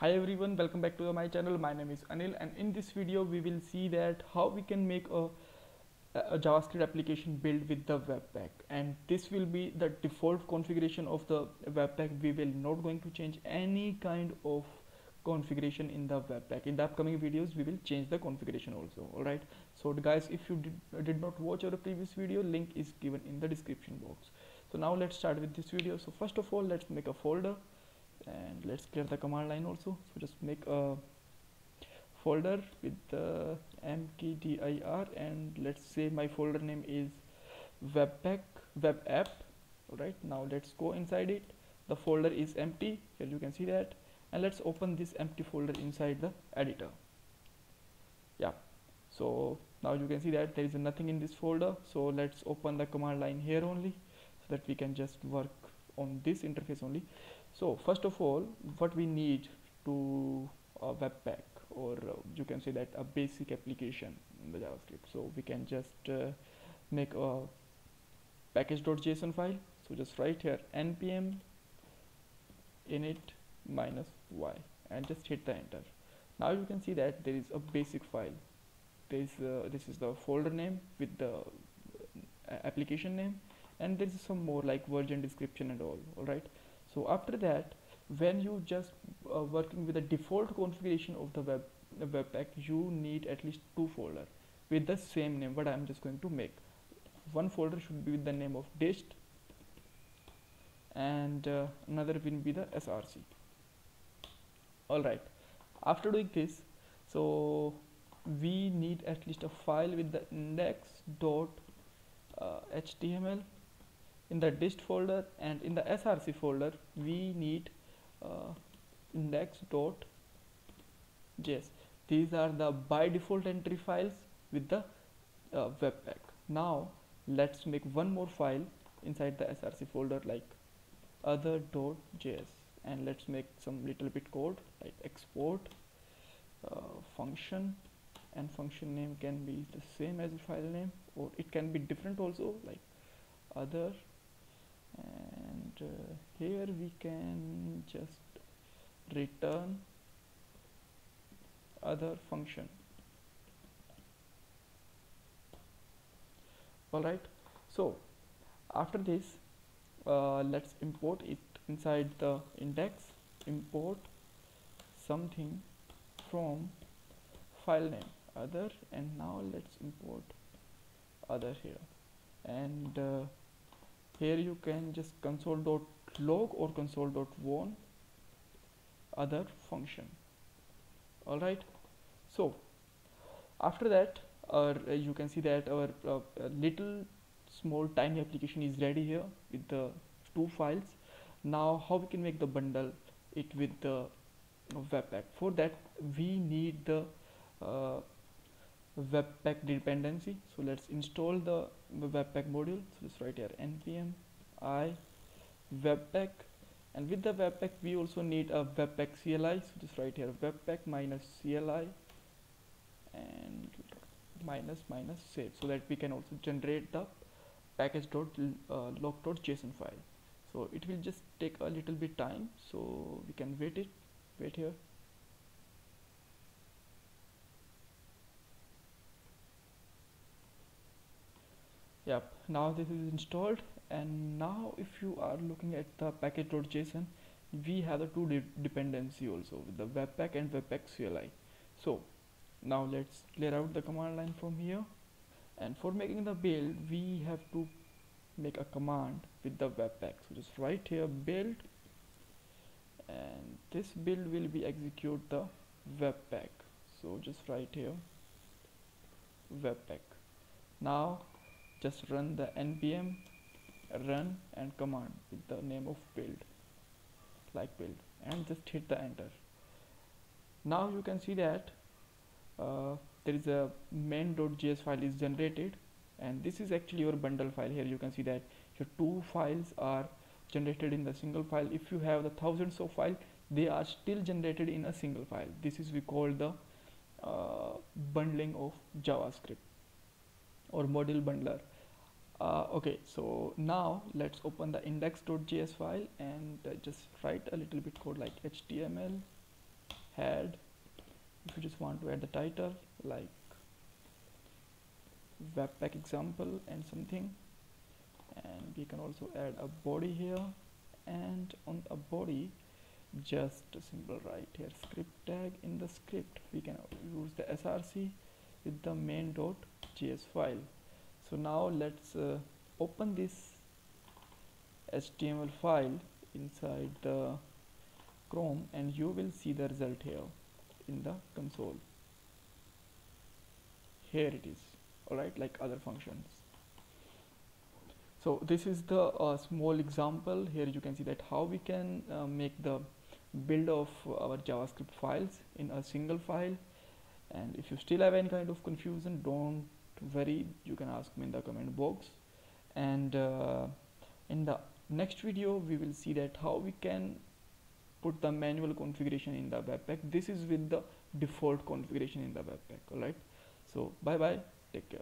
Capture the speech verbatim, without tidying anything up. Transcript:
Hi everyone, welcome back to my channel. My name is Anil, and in this video we will see that how we can make a, a JavaScript application built with the Webpack, and this will be the default configuration of the Webpack. We will not going to change any kind of configuration in the Webpack. In the upcoming videos we will change the configuration also. Alright, so guys, if you did, did not watch our previous video, link is given in the description box. So now let's start with this video. So first of all, let's make a folder and let's clear the command line also. So just make a folder with the mkdir, and let's say my folder name is Webpack web app. All right, now let's go inside it. The folder is empty, here you can see that, and let's open this empty folder inside the editor. Yeah, so now you can see that there is nothing in this folder. So let's open the command line here only, so that we can just work on this interface only. So first of all, what we need to a Webpack, or uh, you can say that a basic application in the JavaScript. So we can just uh, make a package.json file. So just write here npm init minus y and just hit the enter. Now you can see that there is a basic file. There is uh, this is the folder name with the uh, application name, and there is some more like version description and all. All right. So after that, when you just uh, working with the default configuration of the web uh, Webpack, you need at least two folders with the same name. But I'm just going to make one folder should be with the name of dist, and uh, another will be the src. All right. After doing this, so we need at least a file with the index dot uh, html. In the dist folder and in the src folder we need uh, index.js. These are the by default entry files with the uh, Webpack. Now let's make one more file inside the src folder like other.js, and let's make some little bit code like export uh, function, and function name can be the same as the file name, or it can be different also like other. And uh, here we can just return other function. All right, so after this uh, let's import it inside the index, import something from file name other, and now let's import other here, and uh, here you can just console.log or console.warn other function. All right. So after that, or uh, you can see that our uh, little small tiny application is ready here with the two files. Now how we can make the bundle it with the Webpack? For that we need the uh, Webpack dependency. So let's install the Webpack module. So just write here npm i Webpack, and with the Webpack we also need a Webpack C L I. So just write here Webpack minus C L I and minus minus save, so that we can also generate the package.log.json file. So it will just take a little bit time, so we can wait it wait here. Yep, now this is installed, and now if you are looking at the package.json, we have the two de dependency also with the Webpack and Webpack C L I. So now let's clear out the command line from here, and for making the build we have to make a command with the Webpack. So just write here build, and this build will be execute the Webpack. So just write here Webpack. Now just run the npm run and command with the name of build, like build, and just hit the enter. Now you can see that uh, there is a main.js file is generated, and this is actually your bundle file. Here you can see that your two files are generated in the single file. If you have the thousands of files, they are still generated in a single file. This is we call the uh, bundling of JavaScript or module bundler. Uh, okay, so now let's open the index.js file and uh, just write a little bit code like html head. If you just want to add the title like Webpack example and something, and we can also add a body here, and on a body just a simple right here script tag. In the script we can use the src with the main.js file. So now let's uh, open this H T M L file inside the Chrome, and you will see the result here in the console. Here it is, alright, like other functions. So this is the uh, small example. Here you can see that how we can uh, make the build of our JavaScript files in a single file. And if you still have any kind of confusion, don't worry, you can ask me in the comment box. And uh, in the next video we will see that how we can put the manual configuration in the Webpack. This is with the default configuration in the Webpack. Alright, so bye bye, take care.